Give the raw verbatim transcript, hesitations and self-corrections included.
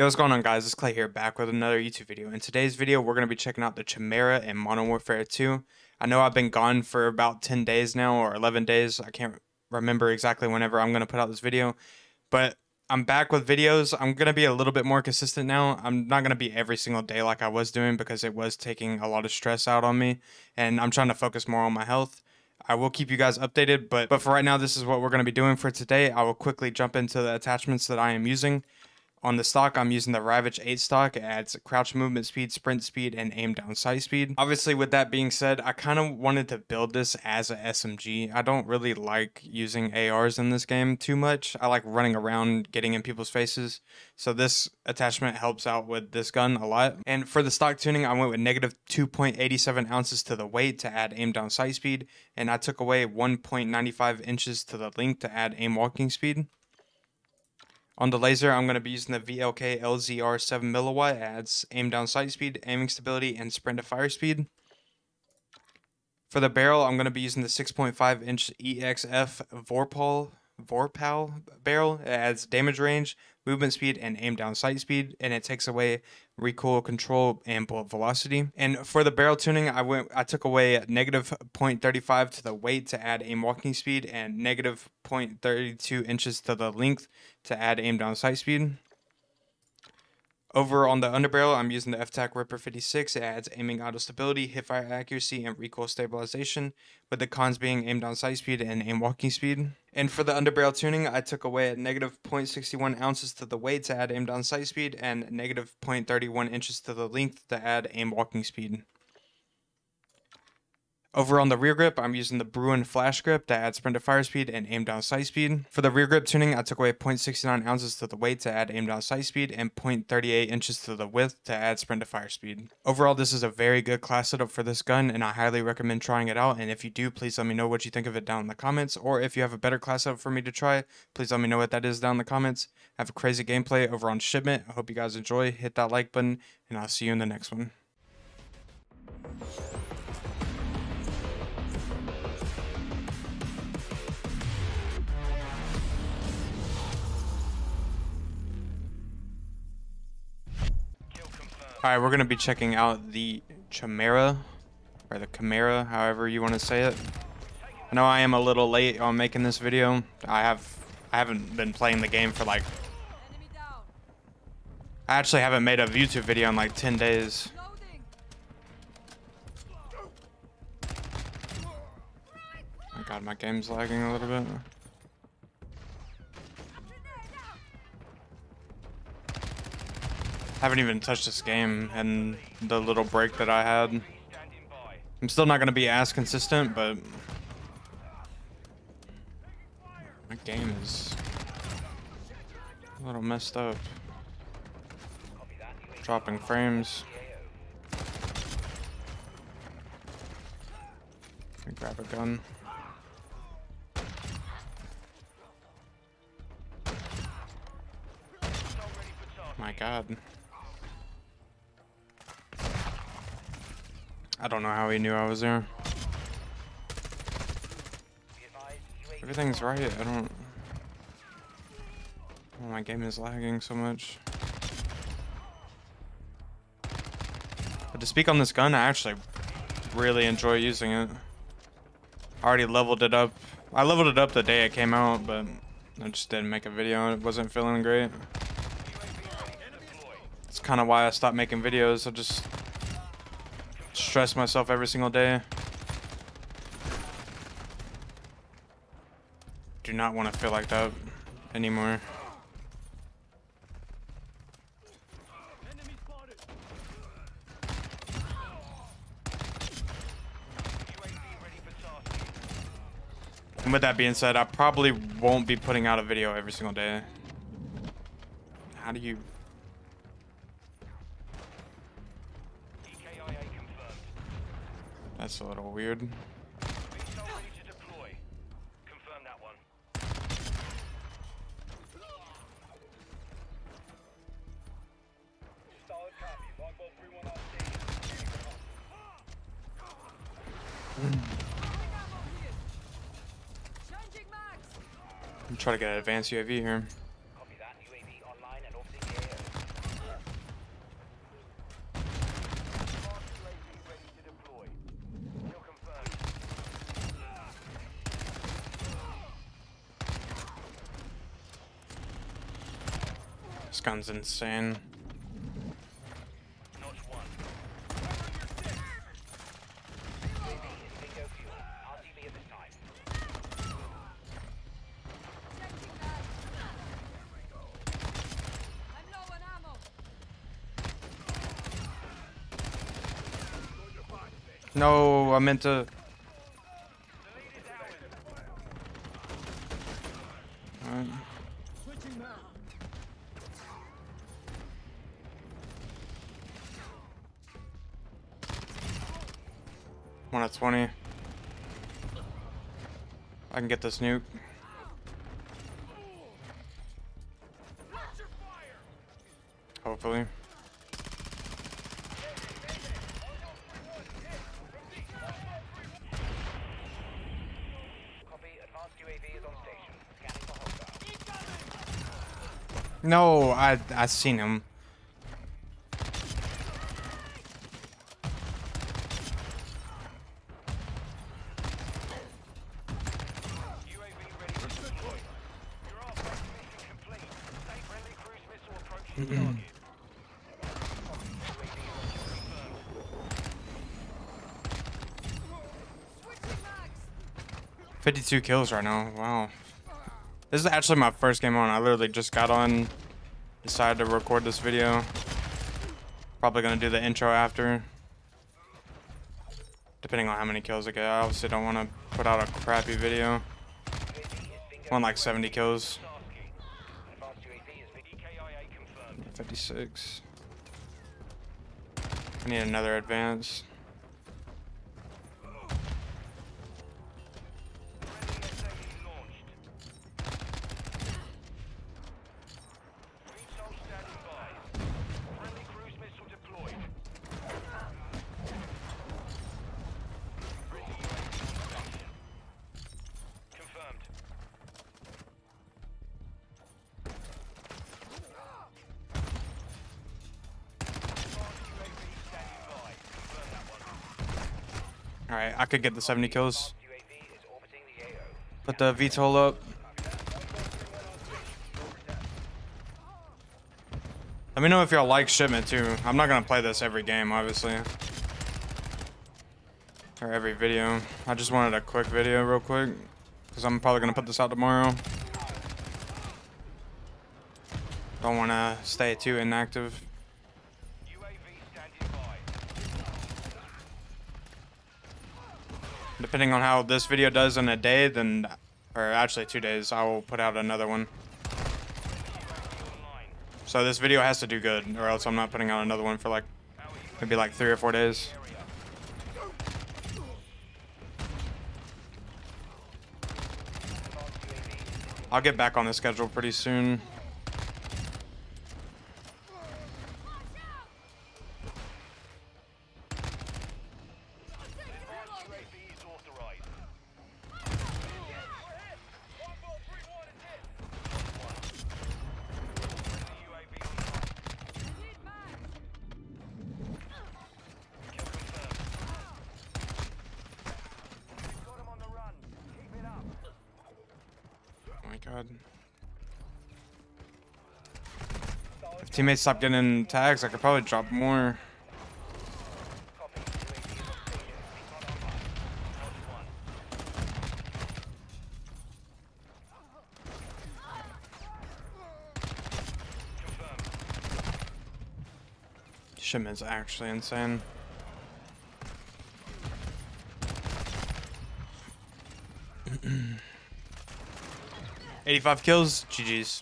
Yo, what's going on, guys? It's Clay here, back with another YouTube video. In today's video, we're going to be checking out the Chimera in Modern Warfare two. I know I've been gone for about ten days now, or eleven days. I can't remember exactly whenever I'm going to put out this video, but I'm back with videos. I'm going to be a little bit more consistent now. I'm not going to be every single day like I was doing because it was taking a lot of stress out on me, and I'm trying to focus more on my health. I will keep you guys updated, but, but for right now, this is what we're going to be doing for today. I will quickly jump into the attachments that I am using. On the stock, I'm using the Ravage eight stock. It adds crouch movement speed, sprint speed, and aim down sight speed. Obviously, with that being said, I kind of wanted to build this as a S M G. I don't really like using A Rs in this game too much. I like running around, getting in people's faces. So this attachment helps out with this gun a lot. And for the stock tuning, I went with negative two point eight seven ounces to the weight to add aim down sight speed. And I took away one point nine five inches to the length to add aim walking speed. On the laser, I'm going to be using the V L K L Z R seven milliwatt. It adds aim down sight speed, aiming stability, and sprint to fire speed. For the barrel, I'm going to be using the six point five inch E X F Vorpal, Vorpal barrel. It adds damage range, movement speed, and aim down sight speed, and it takes away recoil control and bullet velocity. And for the barrel tuning, I went, I took away negative zero point three five to the weight to add aim walking speed, and negative zero point three two inches to the length to add aim down sight speed. Over on the underbarrel, I'm using the F-TAC Ripper fifty-six. It adds aiming auto stability, hip fire accuracy, and recoil stabilization, with the cons being aim down sight speed and aim walking speed. And for the underbarrel tuning, I took away negative zero point six one ounces to the weight to add aim down sight speed, and negative zero point three one inches to the length to add aim walking speed. Over on the rear grip, I'm using the Bruen flash grip to add sprint to fire speed and aim down sight speed. For the rear grip tuning, I took away zero point six nine ounces to the weight to add aim down sight speed, and zero point three eight inches to the width to add sprint to fire speed. Overall, this is a very good class setup for this gun, and I highly recommend trying it out. And if you do, please let me know what you think of it down in the comments. Or if you have a better class setup for me to try, please let me know what that is down in the comments. I have a crazy gameplay over on Shipment. I hope you guys enjoy. Hit that like button, and I'll see you in the next one. All right, we're gonna be checking out the Chimera, or the Chimera, however you want to say it. I know I am a little late on making this video. I have, I haven't been playing the game for like. I actually haven't made a YouTube video in like ten days. Oh my God, my game's lagging a little bit. I haven't even touched this game and the little break that I had. I'm still not going to be as consistent, but my game is a little messed up. Dropping frames. Let me grab a gun. My God. I don't know how he knew I was there. Everything's right. I don't. Oh, my game is lagging so much. But to speak on this gun, I actually really enjoy using it. I already leveled it up. I leveled it up the day it came out, but I just didn't make a video. It wasn't feeling great. That's kind of why I stopped making videos. I just stress myself every single day. Do not want to feel like that anymore. And with that being said, I probably won't be putting out a video every single day. How do you... That's a little weird. I'm trying to get an advanced U A V here. This gun's insane. No, I meant to... Right. One at twenty. I can get this nuke. Hopefully. No, I I seen him. fifty-two kills right now. Wow. This is actually my first game on. I literally just got on, decided to record this video. Probably gonna do the intro after. Depending on how many kills I get. I obviously don't wanna put out a crappy video. One like seventy kills. fifty-six. I need another advance. Alright, I could get the seventy kills. Put the V TOL up. Let me know if y'all like Shipment too. I'm not gonna play this every game, obviously. Or every video. I just wanted a quick video real quick. Because I'm probably gonna put this out tomorrow. Don't wanna stay too inactive. Depending on how this video does in a day, then, or actually two days, I will put out another one. So this video has to do good, or else I'm not putting out another one for like, maybe like three or four days. I'll get back on the schedule pretty soon. God. If teammates stop getting tags, I could probably drop more. Shipment's actually insane. eighty-five kills, G G's.